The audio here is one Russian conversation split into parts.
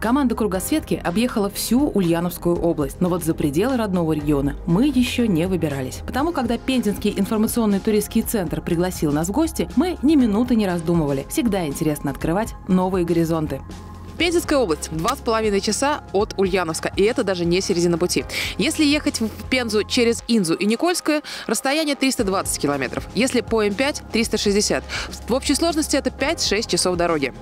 Команда кругосветки объехала всю Ульяновскую область, но вот за пределы родного региона мы еще не выбирались. Потому, когда Пензенский информационный туристский центр пригласил нас в гости, мы ни минуты не раздумывали. Всегда интересно открывать новые горизонты. Пензенская область, 2,5 часа от Ульяновска, и это даже не середина пути. Если ехать в Пензу через Инзу и Никольское, расстояние 320 километров, если по М5 – 360. В общей сложности это 5-6 часов дороги.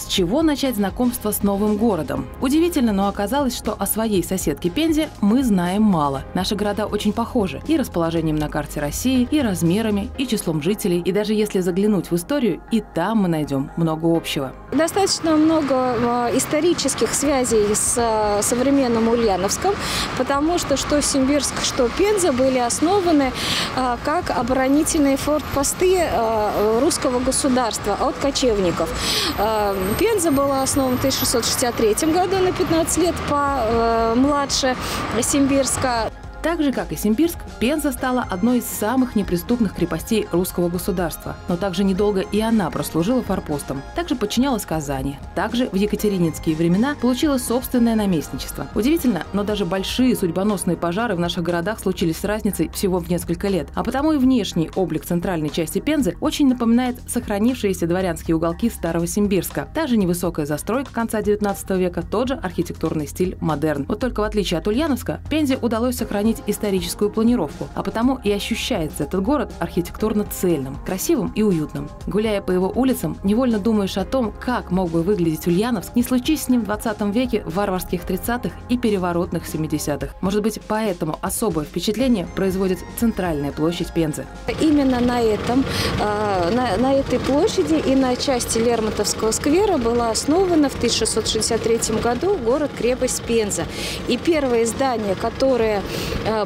С чего начать знакомство с новым городом? Удивительно, но оказалось, что о своей соседке Пензе мы знаем мало. Наши города очень похожи и расположением на карте России, и размерами, и числом жителей. И даже если заглянуть в историю, и там мы найдем много общего. Достаточно много исторических связей с современным Ульяновском, потому что Симбирск, что Пенза были основаны как оборонительные фортпосты русского государства от кочевников. Пенза была основана в 1663 году, на 15 лет младше Симбирска. Так же, как и Симбирск, Пенза стала одной из самых неприступных крепостей русского государства. Но также недолго и она прослужила форпостом. Также подчинялась Казани. Также в екатерининские времена получила собственное наместничество. Удивительно, но даже большие судьбоносные пожары в наших городах случились с разницей всего в несколько лет. А потому и внешний облик центральной части Пензы очень напоминает сохранившиеся дворянские уголки старого Симбирска. Та же невысокая застройка конца 19 века, тот же архитектурный стиль модерн. Вот только в отличие от Ульяновска, Пензе удалось сохранить историческую планировку, а потому и ощущается этот город архитектурно цельным, красивым и уютным. Гуляя по его улицам, невольно думаешь о том, как мог бы выглядеть Ульяновск, не случись с ним в 20 веке варварских 30-х и переворотных 70-х. Может быть, поэтому особое впечатление производит центральная площадь Пензы. Именно на этой площади и на части Лермонтовского сквера была основана в 1663 году город-крепость Пенза. И первое здание, которое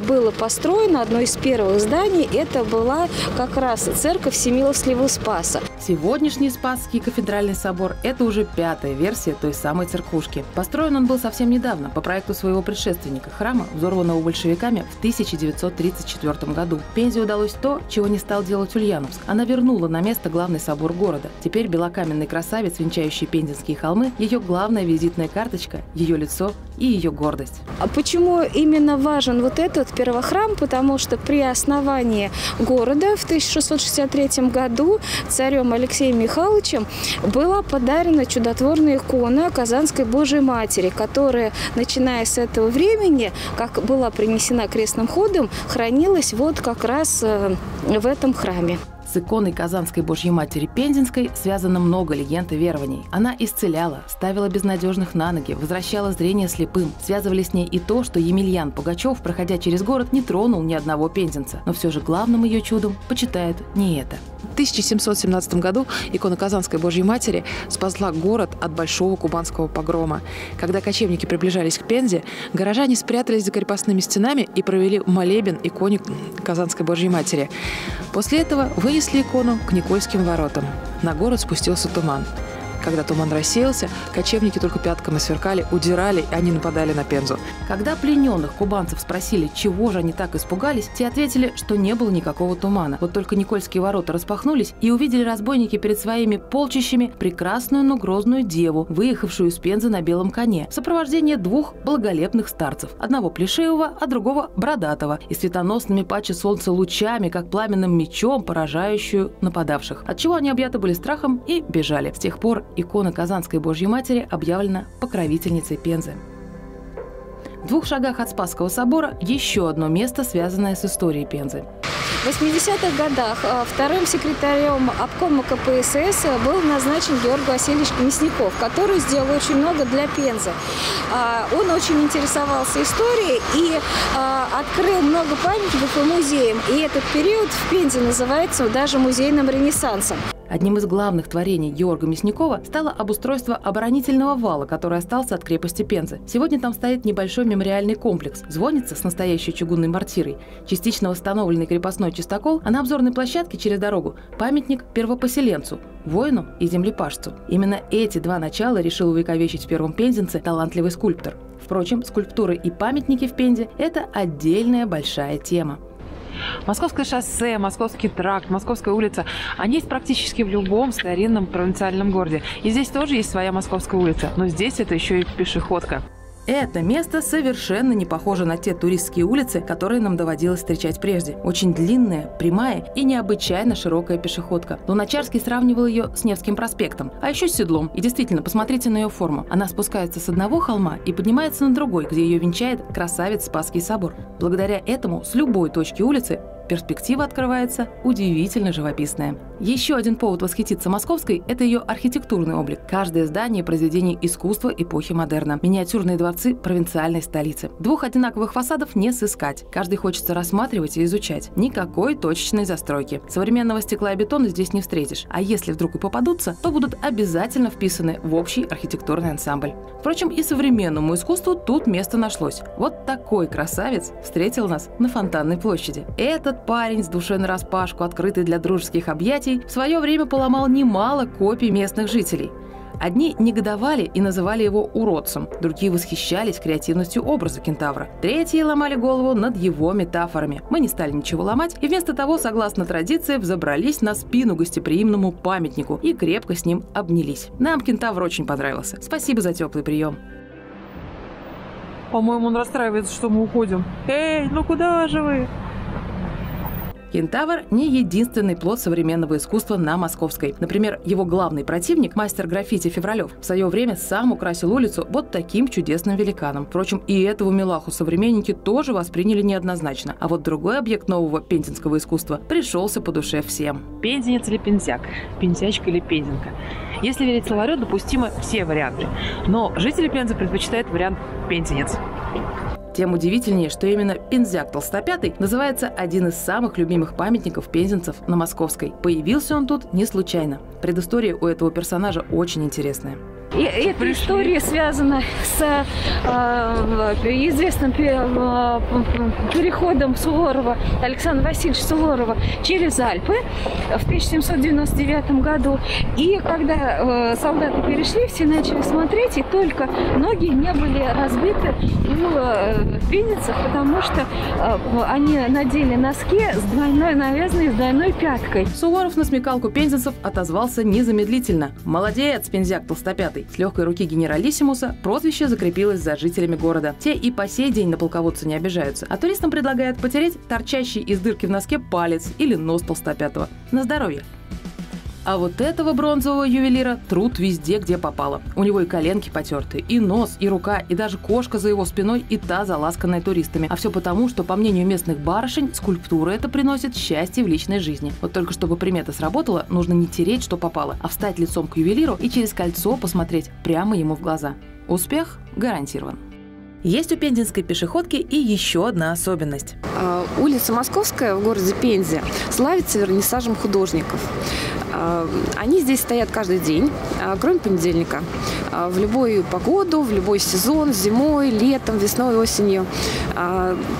было построено, одно из первых зданий, это была как раз церковь Всемилостливого Спаса. Сегодняшний Спасский кафедральный собор – это уже 5-я версия той самой церквушки. Построен он был совсем недавно по проекту своего предшественника – храма, взорванного большевиками в 1934 году. Пензе удалось то, чего не стал делать Ульяновск. Она вернула на место главный собор города. Теперь белокаменный красавец, венчающий пензенские холмы – ее главная визитная карточка, ее лицо и ее гордость. А почему именно важен вот этот первохрам? Потому что при основании города в 1663 году царем Алексеем Михайловичем была подарена чудотворная икона Казанской Божьей Матери, которая, начиная с этого времени, как была принесена крестным ходом, хранилась вот как раз в этом храме. С иконой Казанской Божьей Матери Пензенской связано много легенд и верований. Она исцеляла, ставила безнадежных на ноги, возвращала зрение слепым. Связывали с ней и то, что Емельян Пугачев, проходя через город, не тронул ни одного пензенца. Но все же главным ее чудом почитают не это. В 1717 году икона Казанской Божьей Матери спасла город от большого кубанского погрома. Когда кочевники приближались к Пензе, горожане спрятались за крепостными стенами и провели молебен иконе Казанской Божьей Матери. После этого вынесли икону к Никольским воротам. На город спустился туман. Когда туман рассеялся, кочевники только пятками сверкали, удирали, и они нападали на Пензу. Когда плененных кубанцев спросили, чего же они так испугались, те ответили, что не было никакого тумана. Вот только Никольские ворота распахнулись, и увидели разбойники перед своими полчищами прекрасную, но грозную деву, выехавшую из Пензы на белом коне, в сопровождении двух благолепных старцев, одного плешивого, а другого бородатого, и светоносными паче солнца лучами, как пламенным мечом, поражающую нападавших, отчего они объяты были страхом и бежали. С тех пор икона Казанской Божьей Матери объявлена покровительницей Пензы. В двух шагах от Спасского собора еще одно место, связанное с историей Пензы. В 80-х годах вторым секретарем обкома КПСС был назначен Георгий Васильевич Мясников, который сделал очень много для Пензы. Он очень интересовался историей и открыл много памятников и музеев. И этот период в Пензе называется даже музейным ренессансом. Одним из главных творений Георга Мясникова стало обустройство оборонительного вала, который остался от крепости Пензы. Сегодня там стоит небольшой мемориальный комплекс, звонница с настоящей чугунной мортирой, частично восстановленный крепостной частокол, а на обзорной площадке через дорогу памятник первопоселенцу, воину и землепашцу. Именно эти два начала решил увековечить в первом пензенце талантливый скульптор. Впрочем, скульптуры и памятники в Пензе – это отдельная большая тема. Московское шоссе, Московский тракт, Московская улица – они есть практически в любом старинном провинциальном городе. И здесь тоже есть своя Московская улица, но здесь это еще и пешеходка. Это место совершенно не похоже на те туристские улицы, которые нам доводилось встречать прежде. Очень длинная, прямая и необычайно широкая пешеходка. Луначарский сравнивал ее с Невским проспектом, а еще с седлом. И действительно, посмотрите на ее форму. Она спускается с одного холма и поднимается на другой, где ее венчает красавец Спасский собор. Благодаря этому с любой точки улицы перспектива открывается удивительно живописная. Еще один повод восхититься Московской – это ее архитектурный облик. Каждое здание – произведение искусства эпохи модерна. Миниатюрные дворцы провинциальной столицы. Двух одинаковых фасадов не сыскать. Каждый хочется рассматривать и изучать. Никакой точечной застройки. Современного стекла и бетона здесь не встретишь. А если вдруг и попадутся, то будут обязательно вписаны в общий архитектурный ансамбль. Впрочем, и современному искусству тут место нашлось. Вот такой красавец встретил нас на Фонтанной площади. Этот парень с душой нараспашку, открытый для дружеских объятий, в свое время поломал немало копий местных жителей. Одни негодовали и называли его уродцем, другие восхищались креативностью образа кентавра, третьи ломали голову над его метафорами. Мы не стали ничего ломать и вместо того, согласно традиции, взобрались на спину гостеприимному памятнику и крепко с ним обнялись. Нам кентавр очень понравился. Спасибо за теплый прием. По-моему, он расстраивается, что мы уходим. Эй, ну куда же вы? Кентавр – не единственный плод современного искусства на Московской. Например, его главный противник, мастер граффити Февралев, в свое время сам украсил улицу вот таким чудесным великаном. Впрочем, и этого милаху современники тоже восприняли неоднозначно. А вот другой объект нового пензенского искусства пришелся по душе всем. Пензенец или пензяк? Пензячка или пензенка? Если верить словарю, допустимы все варианты. Но жители Пензы предпочитают вариант «пензенец». Тем удивительнее, что именно пензяк толстопятый называется один из самых любимых памятников пензенцев на Московской. Появился он тут не случайно. Предыстория у этого персонажа очень интересная. И эта история связана с известным переходом Суворова, Александра Васильевича Суворова, через Альпы в 1799 году. И когда солдаты перешли, все начали смотреть, и только ноги не были разбиты у пензенцев, потому что они надели носки с двойной навязанной, с двойной пяткой. Суворов на смекалку пензенцев отозвался незамедлительно. «Молодец, пензяк толстопятый!» С легкой руки генералиссимуса прозвище закрепилось за жителями города. Те и по сей день на полководца не обижаются, а туристам предлагают потереть торчащий из дырки в носке палец или нос толстопятого. На здоровье! А вот этого бронзового ювелира труд везде, где попало. У него и коленки потерты, и нос, и рука, и даже кошка за его спиной, и та заласканная туристами. А все потому, что, по мнению местных барышень, скульптура это приносит счастье в личной жизни. Вот только чтобы примета сработала, нужно не тереть, что попало, а встать лицом к ювелиру и через кольцо посмотреть прямо ему в глаза. Успех гарантирован. Есть у пензенской пешеходки и еще одна особенность. Улица Московская в городе Пензе славится вернисажем художников. Они здесь стоят каждый день, кроме понедельника, в любую погоду, в любой сезон, зимой, летом, весной, осенью.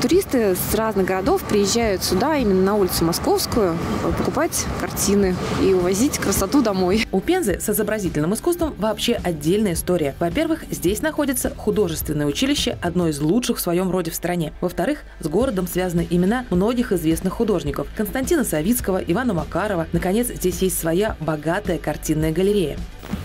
Туристы с разных городов приезжают сюда, именно на улицу Московскую, покупать картины и увозить красоту домой. У Пензы с изобразительным искусством вообще отдельная история. Во-первых, здесь находится художественное училище, одно из лучших в своем роде в стране. Во-вторых, с городом связаны имена многих известных художников – Константина Савицкого, Ивана Макарова. Наконец, здесь есть своя богатая картинная галерея.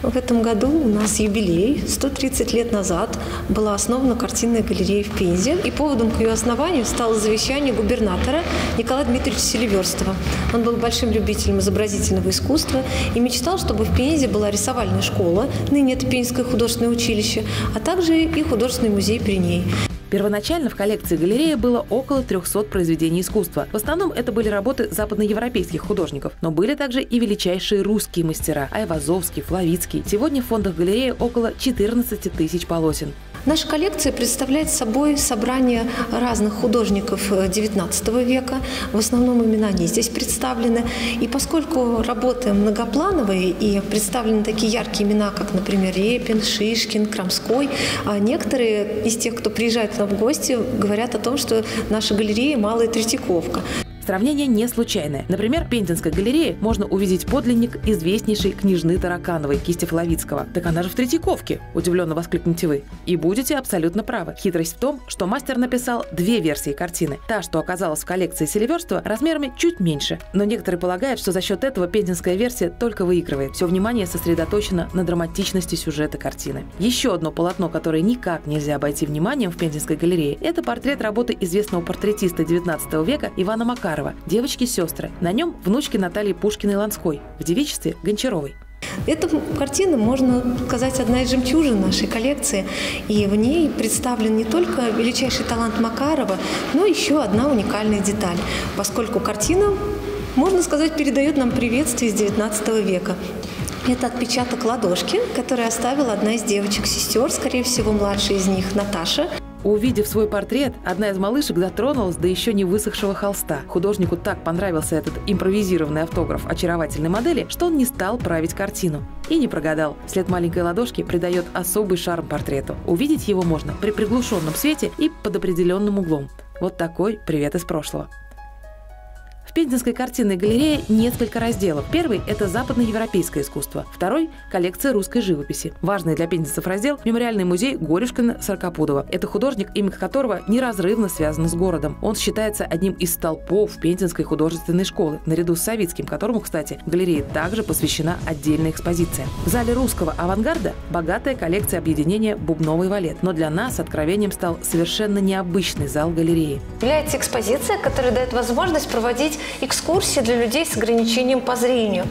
В этом году у нас юбилей. 130 лет назад была основана картинная галерея в Пензе. И поводом к ее основанию стало завещание губернатора Николая Дмитриевича Селиверстова. Он был большим любителем изобразительного искусства и мечтал, чтобы в Пензе была рисовальная школа, ныне это Пензенское художественное училище, а также и художественный музей при ней. Первоначально в коллекции галереи было около 300 произведений искусства. В основном это были работы западноевропейских художников, но были также и величайшие русские мастера – Айвазовский, Флавицкий. Сегодня в фондах галереи около 14 тысяч полотен. Наша коллекция представляет собой собрание разных художников XIX века. В основном именно они здесь представлены. И поскольку работы многоплановые и представлены такие яркие имена, как, например, Репин, Шишкин, Крамской, некоторые из тех, кто приезжает к нам в гости, говорят о том, что наша галерея – малая Третьяковка. Сравнение не случайное. Например, в Пензенской галерее можно увидеть подлинник известнейшей княжны Таракановой кисти Флавицкого. Так она же в Третьяковке, удивленно воскликнете вы. И будете абсолютно правы. Хитрость в том, что мастер написал две версии картины. Та, что оказалась в коллекции Селиверстова, размерами чуть меньше. Но некоторые полагают, что за счет этого пензенская версия только выигрывает. Все внимание сосредоточено на драматичности сюжета картины. Еще одно полотно, которое никак нельзя обойти вниманием в Пензенской галерее, это портрет работы известного портретиста XIX века Ивана Макарова. «Девочки-сестры». На нем внучки Натальи Пушкиной-Ланской, в девичестве Гончаровой. Эта картина, можно сказать, одна из жемчужин нашей коллекции. И в ней представлен не только величайший талант Макарова, но еще одна уникальная деталь, поскольку картина, можно сказать, передает нам приветствие с XIX века. Это отпечаток ладошки, который оставила одна из девочек-сестер, скорее всего, младшая из них, Наташа. Увидев свой портрет, одна из малышек дотронулась до еще не высохшего холста. Художнику так понравился этот импровизированный автограф очаровательной модели, что он не стал править картину. И не прогадал. След маленькой ладошки придает особый шарм портрету. Увидеть его можно при приглушенном свете и под определенным углом. Вот такой привет из прошлого. В Пензенской картинной галерее несколько разделов. Первый – это западноевропейское искусство. Второй – коллекция русской живописи. Важный для пензенцев раздел – мемориальный музей Горюшкина-Сорокопудова. Это художник, имя которого неразрывно связано с городом. Он считается одним из столпов Пензенской художественной школы, наряду с Савицким, которому, кстати, в галерее также посвящена отдельная экспозиция. В зале русского авангарда богатая коллекция объединения «Бубновый валет». Но для нас откровением стал совершенно необычный зал галереи. Является экспозиция, которая дает возможность проводить экскурсии для людей с ограничением по зрению.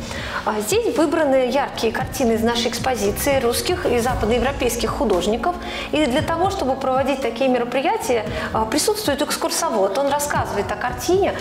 Здесь выбраны яркие картины из нашей экспозиции русских и западноевропейских художников. И для того, чтобы проводить такие мероприятия, присутствует экскурсовод. Он рассказывает о картине.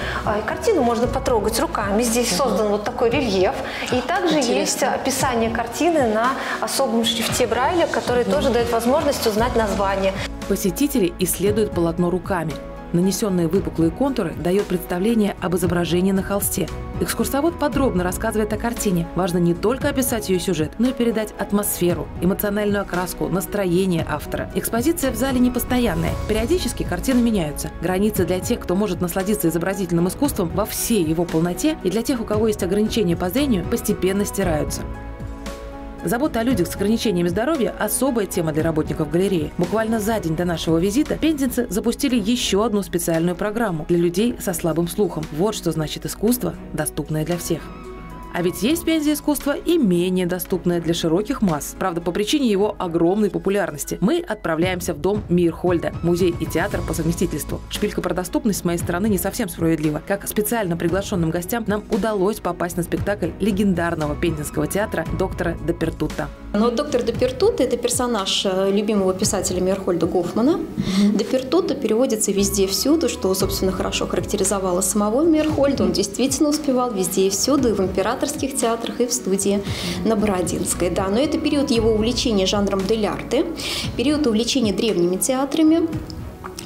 Картину можно потрогать руками. Здесь создан вот такой рельеф. И также есть описание картины на особом шрифте Брайля, который тоже дает возможность узнать название. Посетители исследуют полотно руками. Нанесенные выпуклые контуры дают представление об изображении на холсте. Экскурсовод подробно рассказывает о картине. Важно не только описать ее сюжет, но и передать атмосферу, эмоциональную окраску, настроение автора. Экспозиция в зале непостоянная. Периодически картины меняются. Границы для тех, кто может насладиться изобразительным искусством во всей его полноте, и для тех, у кого есть ограничения по зрению, постепенно стираются. Забота о людях с ограничениями здоровья – особая тема для работников галереи. Буквально за день до нашего визита пензенцы запустили еще одну специальную программу для людей со слабым слухом. Вот что значит искусство, доступное для всех. А ведь есть в Пензе искусство и менее доступное для широких масс. Правда, по причине его огромной популярности. Мы отправляемся в дом Мирхольда, музей и театр по совместительству. Шпилька про доступность с моей стороны не совсем справедлива. Как специально приглашенным гостям нам удалось попасть на спектакль легендарного пензенского театра доктора Депертутта. Но доктор Депертутта – это персонаж любимого писателя Мирхольда Гофмана. Депертутта переводится везде, всюду, что, собственно, хорошо характеризовало самого Мирхольда. Он действительно успевал везде и всюду, и в императорских театрах, и в студии на Бородинской. Да, но это период его увлечения жанром дель-арте, период увлечения древними театрами.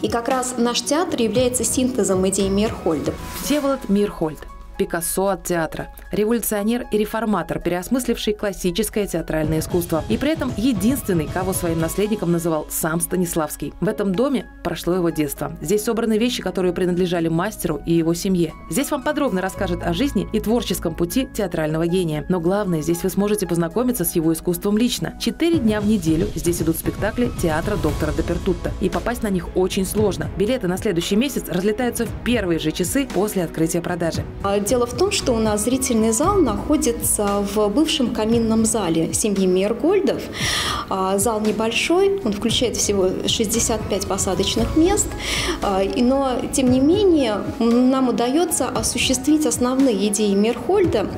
И как раз наш театр является синтезом идей Мирхольда. Всеволод Мирхольд. Пикассо от театра. Революционер и реформатор, переосмысливший классическое театральное искусство. И при этом единственный, кого своим наследником называл сам Станиславский. В этом доме прошло его детство. Здесь собраны вещи, которые принадлежали мастеру и его семье. Здесь вам подробно расскажут о жизни и творческом пути театрального гения. Но главное, здесь вы сможете познакомиться с его искусством лично. 4 дня в неделю здесь идут спектакли театра доктора Депертутта. И попасть на них очень сложно. Билеты на следующий месяц разлетаются в первые же часы после открытия продажи. Дело в том, что у нас зрительный зал находится в бывшем каминном зале семьи Мирхольдов. Зал небольшой, он включает всего 65 посадочных мест, но, тем не менее, нам удается осуществить основные идеи Мирхольда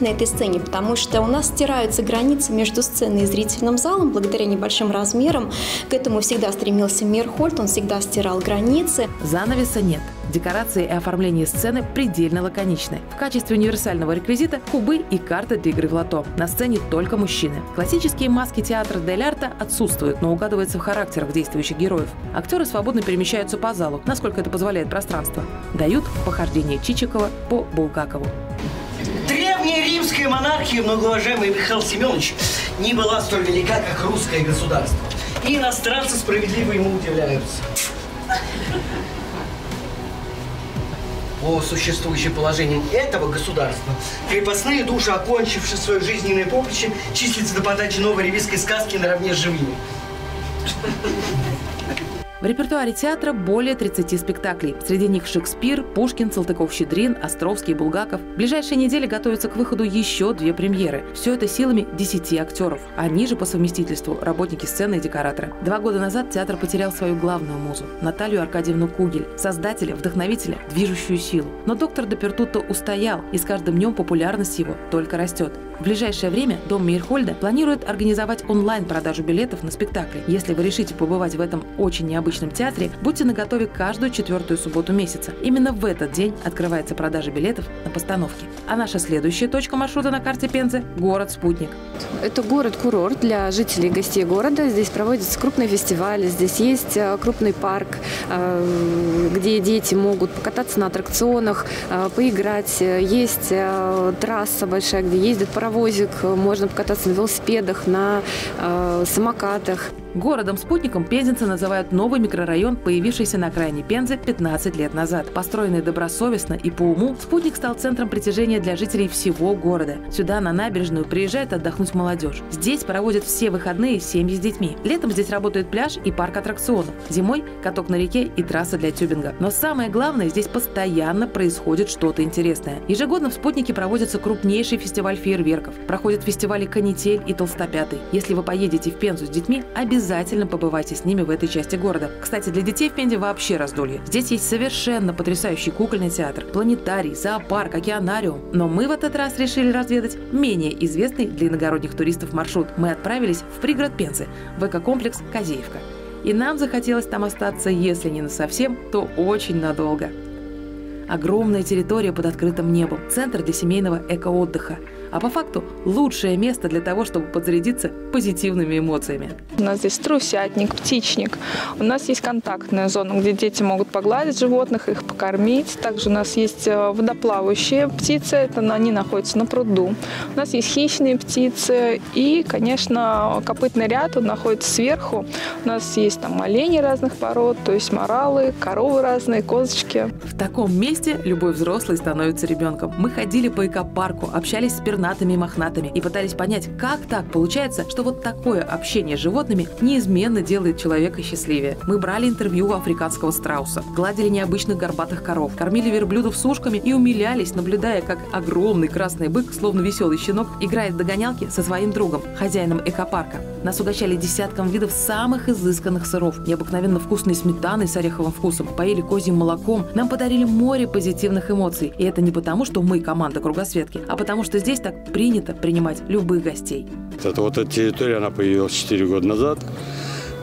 на этой сцене, потому что у нас стираются границы между сценой и зрительным залом благодаря небольшим размерам. К этому всегда стремился Мирхольд, он всегда стирал границы. Занавеса нет. Декорации и оформление сцены предельно лаконичны. В качестве универсального реквизита – кубы и карты для игры в лото. На сцене только мужчины. Классические маски театра дель-арта отсутствуют, но угадываются в характерах действующих героев. Актеры свободно перемещаются по залу, насколько это позволяет пространство. Дают похождение Чичикова по Булгакову. Древняя римская монархия, многоуважаемый Михаил Семенович, не была столь велика, как русское государство. И иностранцы справедливо ему удивляются. По существующим положениям этого государства, крепостные души, окончившие свое жизненное поприще, числятся до подачи новой ревизской сказки наравне с живыми. В репертуаре театра более 30 спектаклей. Среди них Шекспир, Пушкин, Салтыков-Щедрин, Островский, Булгаков. В ближайшие недели готовятся к выходу еще 2 премьеры. Все это силами 10 актеров. Они же по совместительству работники сцены и декораторы. 2 года назад театр потерял свою главную музу – Наталью Аркадьевну Кугель, создателя, вдохновителя, движущую силу. Но доктор Депертутто устоял, и с каждым днем популярность его только растет. В ближайшее время Дом Мейерхольда планирует организовать онлайн-продажу билетов на спектакли. Если вы решите побывать в этом очень необычном театре, будьте наготове каждую 4-ю субботу месяца. Именно в этот день открывается продажа билетов на постановки. А наша следующая точка маршрута на карте Пензы – город-спутник. Это город-курорт для жителей и гостей города. Здесь проводятся крупные фестивали, здесь есть крупный парк, где дети могут покататься на аттракционах, поиграть. Есть трасса большая, где ездят паровозы. Можно покататься на велосипедах, на самокатах. Городом-спутником пензенцы называют новый микрорайон, появившийся на окраине Пензы 15 лет назад. Построенный добросовестно и по уму, спутник стал центром притяжения для жителей всего города. Сюда, на набережную, приезжает отдохнуть молодежь. Здесь проводят все выходные семьи с детьми. Летом здесь работает пляж и парк аттракционов. Зимой – каток на реке и трасса для тюбинга. Но самое главное, здесь постоянно происходит что-то интересное. Ежегодно в спутнике проводится крупнейший фестиваль фейерверков. Проходят фестивали «Канитель» и «Толстопятый». Если вы поедете в Пензу с детьми, обязательно побывайте с ними в этой части города. Кстати, для детей в Пензе вообще раздолье. Здесь есть совершенно потрясающий кукольный театр, планетарий, зоопарк, океанариум. Но мы в этот раз решили разведать менее известный для иногородних туристов маршрут. Мы отправились в пригород Пензы, в экокомплекс «Козеевка». И нам захотелось там остаться, если не насовсем, то очень надолго. Огромная территория под открытым небом, центр для семейного эко-отдыха. А по факту лучшее место для того, чтобы подзарядиться позитивными эмоциями. У нас здесь трусятник, птичник. У нас есть контактная зона, где дети могут погладить животных, их покормить. Также у нас есть водоплавающие птицы, они находятся на пруду. У нас есть хищные птицы и, конечно, копытный ряд, он находится сверху. У нас есть там олени разных пород, то есть моралы, коровы разные, козочки. В таком месте любой взрослый становится ребенком. Мы ходили по экопарку, общались с пернатыми и мохнатыми и пытались понять, как так получается, что вот такое общение с животными неизменно делает человека счастливее. Мы брали интервью у африканского страуса, гладили необычных горбатых коров, кормили верблюдов сушками и умилялись, наблюдая, как огромный красный бык, словно веселый щенок, играет в догонялки со своим другом, хозяином экопарка. Нас угощали десятком видов самых изысканных сыров, необыкновенно вкусной сметаной с ореховым вкусом, поели козьим молоком, нам подарили море позитивных эмоций. И это не потому, что мы команда Кругосветки, а потому что здесь так принято принимать любых гостей. Вот эта территория, она появилась 4 года назад.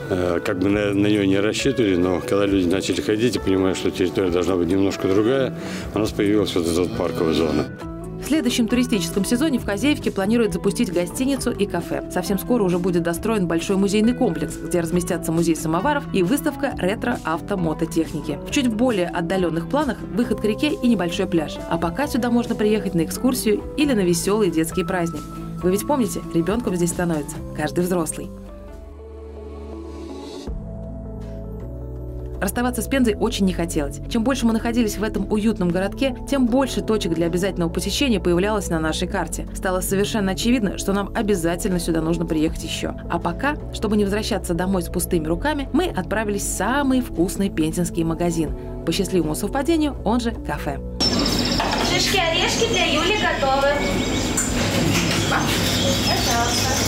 Как бы на нее не рассчитывали, но когда люди начали ходить и понимают, что территория должна быть немножко другая, у нас появилась вот эта вот парковая зона. В следующем туристическом сезоне в Козеевке планируют запустить гостиницу и кафе. Совсем скоро уже будет достроен большой музейный комплекс, где разместятся музей самоваров и выставка ретро-автомототехники. В чуть более отдаленных планах выход к реке и небольшой пляж. А пока сюда можно приехать на экскурсию или на веселый детский праздник. Вы ведь помните, ребенком здесь становится каждый взрослый. Расставаться с Пензой очень не хотелось. Чем больше мы находились в этом уютном городке, тем больше точек для обязательного посещения появлялось на нашей карте. Стало совершенно очевидно, что нам обязательно сюда нужно приехать еще. А пока, чтобы не возвращаться домой с пустыми руками, мы отправились в самый вкусный пензенский магазин. По счастливому совпадению, он же кафе. Шишки-орешки для Юли готовы. Пожалуйста.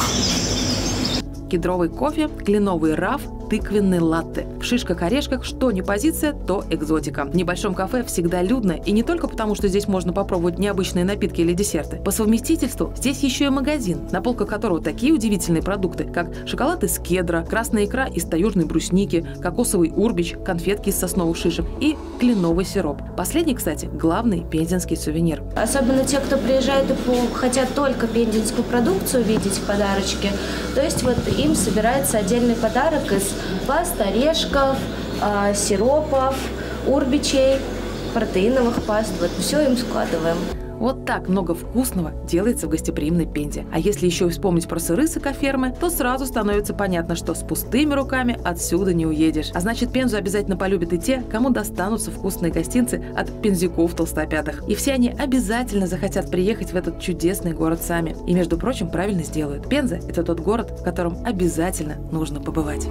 Кедровый кофе, кленовый раф, тыквенный латте. В шишках-орешках что не позиция, то экзотика. В небольшом кафе всегда людно, и не только потому, что здесь можно попробовать необычные напитки или десерты. По совместительству здесь еще и магазин, на полках которого такие удивительные продукты, как шоколад из кедра, красная икра из таежной брусники, кокосовый урбич, конфетки из сосновых шишек и кленовый сироп. Последний, кстати, главный пензенский сувенир. Особенно те, кто приезжает и хотят только пензенскую продукцию видеть в подарочке, то есть вот им собирается отдельный подарок из паст, орешков, сиропов, урбичей, протеиновых паст. Вот все им складываем. Вот так много вкусного делается в гостеприимной Пензе. А если еще вспомнить про сыры с экофермы, то сразу становится понятно, что с пустыми руками отсюда не уедешь. А значит, Пензу обязательно полюбят и те, кому достанутся вкусные гостинцы от пензюков толстопятых. И все они обязательно захотят приехать в этот чудесный город сами. И, между прочим, правильно сделают. Пенза – это тот город, в котором обязательно нужно побывать.